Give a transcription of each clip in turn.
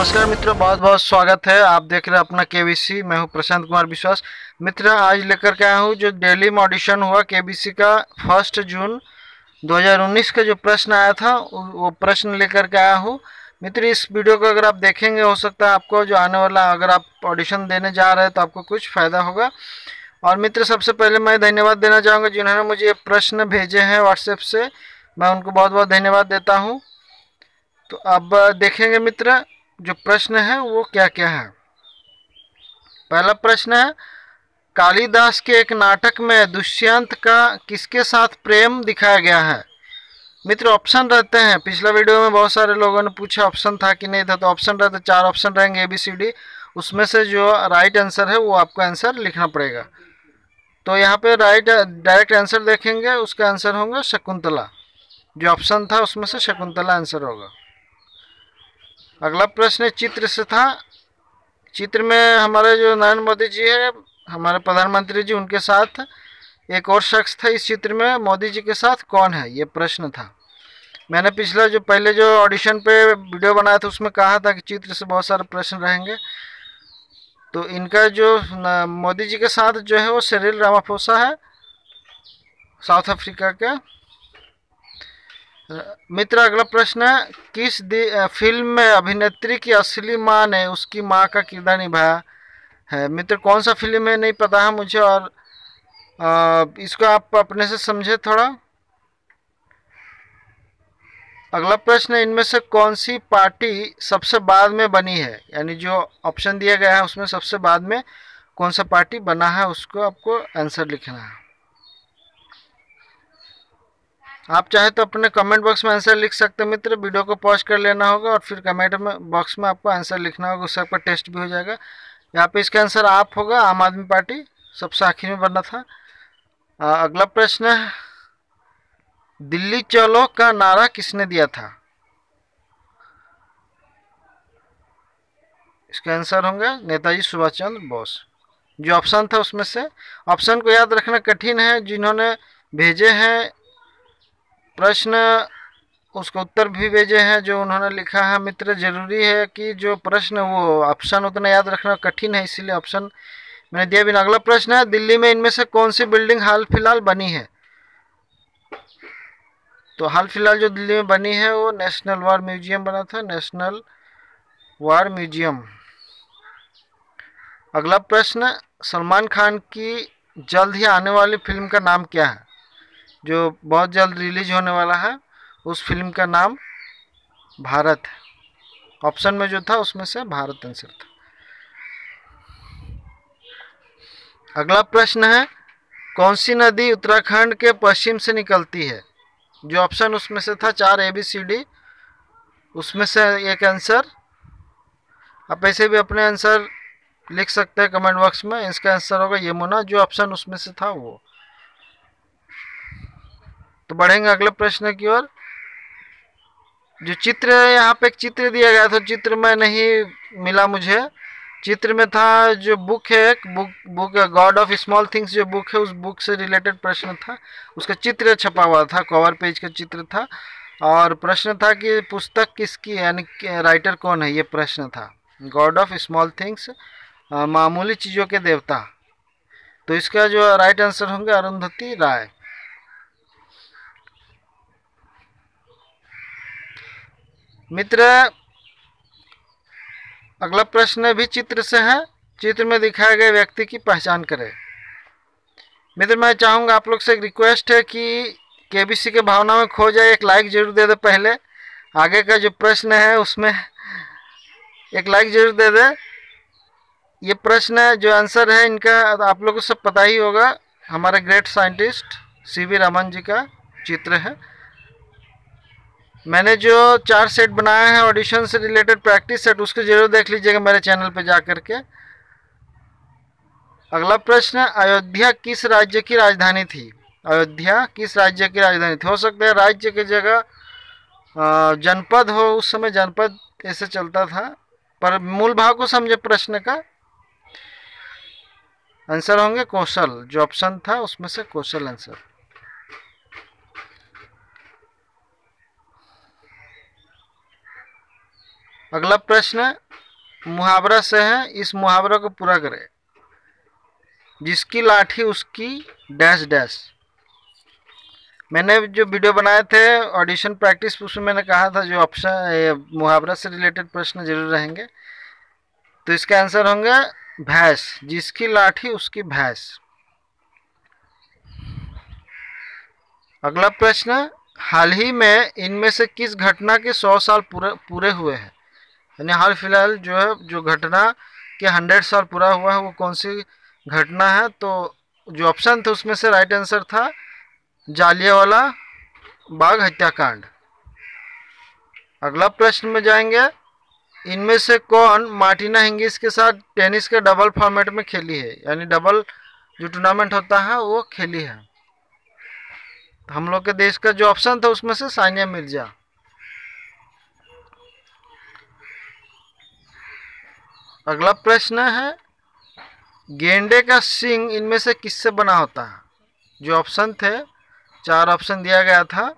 नमस्कार मित्रों, बहुत बहुत स्वागत है। आप देख रहे हैं अपना केबीसी। मैं हूं प्रशांत कुमार विश्वास। मित्र, आज लेकर के आया हूं जो डेली में ऑडिशन हुआ केबीसी का 1 जून 2019 का जो प्रश्न आया था वो प्रश्न लेकर के आया हूं। मित्र, इस वीडियो को अगर आप देखेंगे हो सकता है आपको जो आने वाला अगर आप ऑडिशन देने जा रहे हैं तो आपको कुछ फ़ायदा होगा। और मित्र, सबसे पहले मैं धन्यवाद देना चाहूँगा जिन्होंने मुझे ये प्रश्न भेजे हैं व्हाट्सएप से, मैं उनको बहुत बहुत धन्यवाद देता हूँ। तो अब देखेंगे मित्र जो प्रश्न है वो क्या क्या है। पहला प्रश्न है, कालिदास के एक नाटक में दुष्यंत का किसके साथ प्रेम दिखाया गया है। मित्र, ऑप्शन रहते हैं, पिछला वीडियो में बहुत सारे लोगों ने पूछा ऑप्शन था कि नहीं था, तो ऑप्शन रहते, 4 ऑप्शन रहेंगे ABCD, उसमें से जो राइट आंसर है वो आपको आंसर लिखना पड़ेगा। तो यहाँ पे डायरेक्ट आंसर देखेंगे, उसका आंसर होगा शकुंतला, जो ऑप्शन था उसमें से शकुंतला आंसर होगा। अगला प्रश्न चित्र से था। चित्र में हमारे जो नरेंद्र मोदी जी है, हमारे प्रधानमंत्री जी, उनके साथ एक और शख्स था। इस चित्र में मोदी जी के साथ कौन है, ये प्रश्न था। मैंने पिछला जो पहले जो ऑडिशन पे वीडियो बनाया था उसमें कहा था कि चित्र से बहुत सारे प्रश्न रहेंगे। तो इनका जो मोदी जी के साथ जो है वो सिरिल रामाफोसा है, साउथ अफ्रीका के। मित्र, अगला प्रश्न है, किस फिल्म में अभिनेत्री की असली माँ ने उसकी माँ का किरदार निभाया है। मित्र, कौन सा फिल्म है नहीं पता है मुझे, और इसको आप अपने से समझे थोड़ा। अगला प्रश्न, इनमें से कौन सी पार्टी सबसे बाद में बनी है, यानी जो ऑप्शन दिया गया है उसमें सबसे बाद में कौन सा पार्टी बना है उसको आपको आंसर लिखना है। आप चाहे तो अपने कमेंट बॉक्स में आंसर लिख सकते हैं मित्र, वीडियो को पॉज कर लेना होगा और फिर कमेंट बॉक्स में आपको आंसर लिखना होगा, उससे आपका टेस्ट भी हो जाएगा। यहाँ पे इसका आंसर आप होगा, आम आदमी पार्टी सबसे आखिर में बनना था। अगला प्रश्न, दिल्ली चलो का नारा किसने दिया था। इसका आंसर होंगे नेताजी सुभाष चंद्र बोस, जो ऑप्शन था उसमें से। ऑप्शन को याद रखना कठिन है, जिन्होंने भेजे हैं प्रश्न उसका उत्तर भी भेजे हैं जो उन्होंने लिखा है। मित्र, जरूरी है कि जो प्रश्न वो ऑप्शन उतना याद रखना कठिन है, इसीलिए ऑप्शन मैंने दिया बिना। अगला प्रश्न है, दिल्ली में इनमें से कौन सी बिल्डिंग हाल फिलहाल बनी है। तो हाल फिलहाल जो दिल्ली में बनी है वो नेशनल वॉर म्यूजियम बना था, नेशनल वॉर म्यूजियम। अगला प्रश्न, सलमान खान की जल्द ही आने वाली फिल्म का नाम क्या है, जो बहुत जल्द रिलीज होने वाला है, उस फिल्म का नाम भारत है। ऑप्शन में जो था उसमें से भारत आंसर था। अगला प्रश्न है, कौन सी नदी उत्तराखंड के पश्चिम से निकलती है, जो ऑप्शन उसमें से था 4 ABCD, उसमें से एक आंसर। आप ऐसे भी अपने आंसर लिख सकते हैं कमेंट बॉक्स में, इसका आंसर होगा यमुना, जो ऑप्शन उसमें से था वो। तो बढ़ेंगे अगले प्रश्न की ओर। जो चित्र है, यहाँ पे एक चित्र दिया गया था, चित्र में नहीं मिला मुझे। चित्र में था जो बुक है, एक book God of small things जो बुक है, उस बुक से रिलेटेड प्रश्न था, उसका चित्र छपा हुआ था, कवर पेज का चित्र था। और प्रश्न था कि पुस्तक किसकी, यानी राइटर कौन है, ये प्रश्न था। गॉड ऑफ स्मॉल थिंग्स, मामूली चीज़ों के देवता। तो इसका जो राइट आंसर होंगे अरुंधति राय। मित्र, अगला प्रश्न भी चित्र से है। चित्र में दिखाए गए व्यक्ति की पहचान करें। मित्र, मैं चाहूँगा आप लोग से एक रिक्वेस्ट है कि केबीसी के भावना में खो जाए, एक लाइक जरूर दे दे। पहले आगे का जो प्रश्न है उसमें एक लाइक जरूर दे दे। ये प्रश्न जो आंसर है इनका आप लोगों को सब पता ही होगा, हमारे great scientist CV Raman ji का चित्र है। मैंने जो 4 सेट बनाए हैं ऑडिशन से रिलेटेड प्रैक्टिस सेट, उसको जरूर देख लीजिएगा मेरे चैनल पर जा करके। अगला प्रश्न, अयोध्या किस राज्य की राजधानी थी। अयोध्या किस राज्य की राजधानी थी, हो सकता है राज्य की जगह जनपद हो, उस समय जनपद ऐसे चलता था, पर मूल भाव को समझे प्रश्न का। आंसर होंगे कोशल, जो ऑप्शन था उसमें से कोशल आंसर। अगला प्रश्न, मुहावरा से है, इस मुहावरा को पूरा करें। जिसकी लाठी उसकी डैश डैश। मैंने जो वीडियो बनाए थे ऑडिशन प्रैक्टिस, उसमें मैंने कहा था जो ऑप्शन मुहावरा से रिलेटेड प्रश्न जरूर रहेंगे, तो इसके आंसर होंगे भैंस, जिसकी लाठी उसकी भैंस। अगला प्रश्न, हाल ही में इनमें से किस घटना के 100 साल पूरे हुए हैं, यानी हाल फिलहाल जो है जो घटना के 100 साल पूरा हुआ है वो कौन सी घटना है। तो जो ऑप्शन था उसमें से राइट आंसर था जालियांवाला बाग हत्याकांड। अगला प्रश्न में जाएंगे, इनमें से कौन मार्टिना हिंगिस के साथ टेनिस के डबल फॉर्मेट में खेली है, यानी डबल जो टूर्नामेंट होता है वो खेली है। हम लोग के देश का जो ऑप्शन था उसमें से सानिया मिर्जा। अगला प्रश्न है, गेंडे का सींग इनमें से किससे बना होता है। जो ऑप्शन थे 4 ऑप्शन दिया गया था,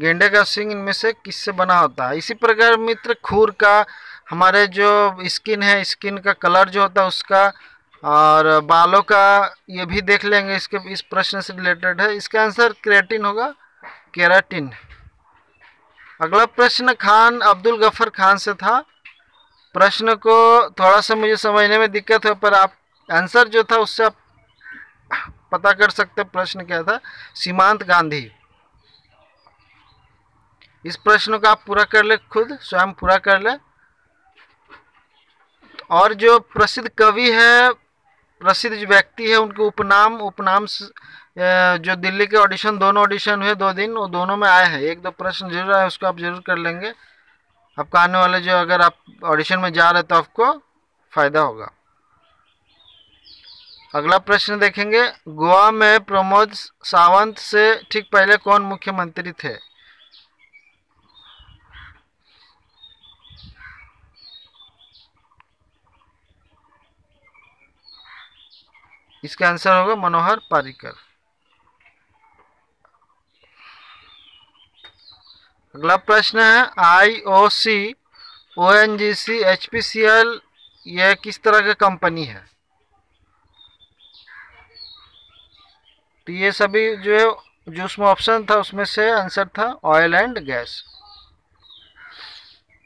गेंडे का सींग इनमें से किससे बना होता है। इसी प्रकार मित्र खूर का, हमारे जो स्किन है स्किन का कलर जो होता है उसका, और बालों का, ये भी देख लेंगे, इसके इस प्रश्न से रिलेटेड है। इसका आंसर केराटिन होगा, केराटिन। अगला प्रश्न खान अब्दुल गफ्फर खान से था। प्रश्न को थोड़ा सा मुझे समझने में दिक्कत है, पर आप आंसर जो था उससे आप पता कर सकते प्रश्न क्या था। सीमांत गांधी। इस प्रश्न को आप पूरा कर ले, खुद स्वयं पूरा कर ले। और जो प्रसिद्ध कवि है, प्रसिद्ध व्यक्ति है, उनके उपनाम जो दिल्ली के ऑडिशन, दोनों ऑडिशन हुए 2 दिन, वो दोनों में आए हैं। 1-2 प्रश्न जरूर आए, उसको आप जरूर कर लेंगे। आपका आने वाले जो, अगर आप ऑडिशन में जा रहे तो आपको फ़ायदा होगा। अगला प्रश्न देखेंगे, गोवा में प्रमोद सावंत से ठीक पहले कौन मुख्यमंत्री थे। इसका आंसर होगा मनोहर पार्रिकर। अगला प्रश्न है, IOC, ONGC, HPCL यह किस तरह की कंपनी है। तो ये सभी जो है जो उसमें ऑप्शन था उसमें से आंसर था ऑयल एंड गैस।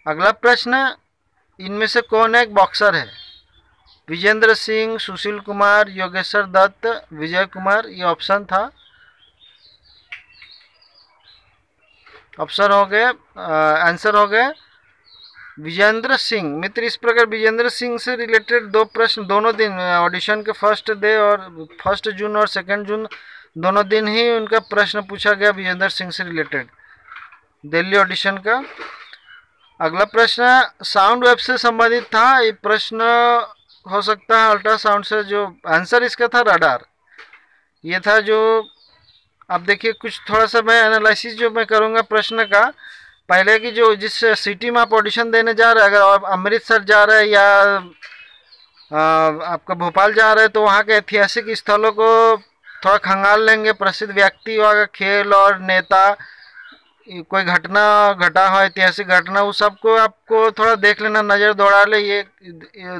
अगला प्रश्न, इनमें से कौन एक बॉक्सर है। विजेंद्र सिंह, सुशील कुमार, योगेश्वर दत्त, विजय कुमार, ये ऑप्शन था। ऑप्शन हो गए, आंसर हो गए विजेंद्र सिंह। मित्र इस प्रकार विजेंद्र सिंह से रिलेटेड 2 प्रश्न दोनों दिन, ऑडिशन के फर्स्ट डे और 1 जून और 2 जून दोनों दिन ही उनका प्रश्न पूछा गया विजेंद्र सिंह से रिलेटेड, दिल्ली ऑडिशन का। अगला प्रश्न साउंड वेब से संबंधित था। ये प्रश्न हो सकता है अल्ट्रासाउंड से, जो आंसर इसका था राडार। ये था जो, आप देखिए कुछ थोड़ा सा मैं एनालिसिस जो मैं करूँगा प्रश्न का, पहले की जो जिस सिटी में आप ऑडिशन देने जा रहे हैं, अगर आप अमृतसर जा रहे हैं या आपका भोपाल जा रहे हैं, तो वहाँ के ऐतिहासिक स्थलों को थोड़ा खंगाल लेंगे। प्रसिद्ध व्यक्ति, और खेल और नेता, कोई घटना घटा हो, ऐतिहासिक घटना, उस सबको आपको थोड़ा देख लेना, नज़र दौड़ा ले। ये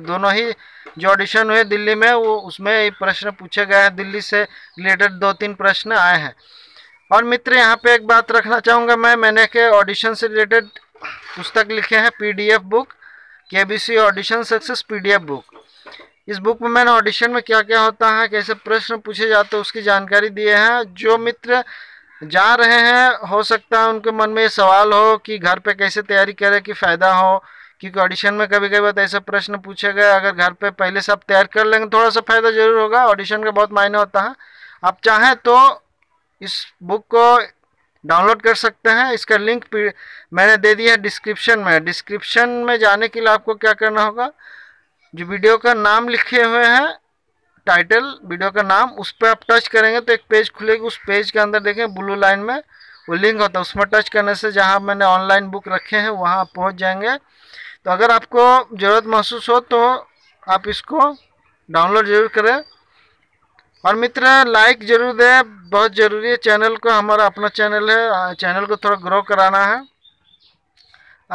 दोनों ही जो ऑडिशन हुए दिल्ली में, वो उसमें प्रश्न पूछे गए हैं, दिल्ली से रिलेटेड 2-3 प्रश्न आए हैं। और मित्र यहाँ पे एक बात रखना चाहूँगा मैंने के ऑडिशन से रिलेटेड पुस्तक लिखे हैं, PDF book, KBC audition success PDF book. इस बुक में मैंने ऑडिशन में क्या क्या होता है, कैसे प्रश्न पूछे जाते हैं, उसकी जानकारी दिए हैं। जो मित्र जा रहे हैं, हो सकता है उनके मन में सवाल हो कि घर पे कैसे तैयारी करें कि फ़ायदा हो, क्योंकि ऑडिशन में कभी कभी ऐसे प्रश्न पूछे गए, अगर घर पर पहले से आप तैयार कर लेंगे थोड़ा सा फ़ायदा ज़रूर होगा। ऑडिशन का बहुत मायने होता है। आप चाहें तो इस बुक को डाउनलोड कर सकते हैं। इसका लिंक मैंने दे दिया है डिस्क्रिप्शन में। डिस्क्रिप्शन में जाने के लिए आपको क्या करना होगा, जो वीडियो का नाम लिखे हुए हैं, टाइटल, वीडियो का नाम, उस पर आप टच करेंगे तो एक पेज खुलेगी। उस पेज के अंदर देखें ब्लू लाइन में वो लिंक होता है, उसमें टच करने से जहां मैंने ऑनलाइन बुक रखे हैं वहाँ आप पहुँच जाएंगे। तो अगर आपको ज़रूरत महसूस हो तो आप इसको डाउनलोड ज़रूर करें। और मित्र लाइक ज़रूर दें, बहुत ज़रूरी है। चैनल को, हमारा अपना चैनल है, चैनल को थोड़ा ग्रो कराना है।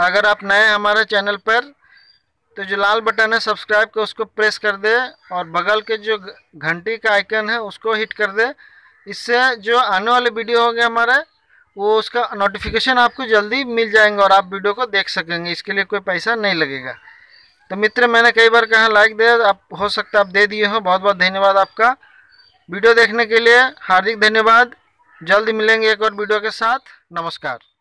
अगर आप नए हमारे चैनल पर, तो जो लाल बटन है सब्सक्राइब का उसको प्रेस कर दे और बगल के जो घंटी का आइकन है उसको हिट कर दे। इससे जो आने वाले वीडियो होंगे हमारे वो उसका नोटिफिकेशन आपको जल्दी मिल जाएंगे और आप वीडियो को देख सकेंगे। इसके लिए कोई पैसा नहीं लगेगा। तो मित्र मैंने कई बार कहा लाइक दे, आप हो सकता है आप दे दिए हो, बहुत बहुत धन्यवाद आपका। वीडियो देखने के लिए हार्दिक धन्यवाद। जल्द मिलेंगे एक और वीडियो के साथ। नमस्कार।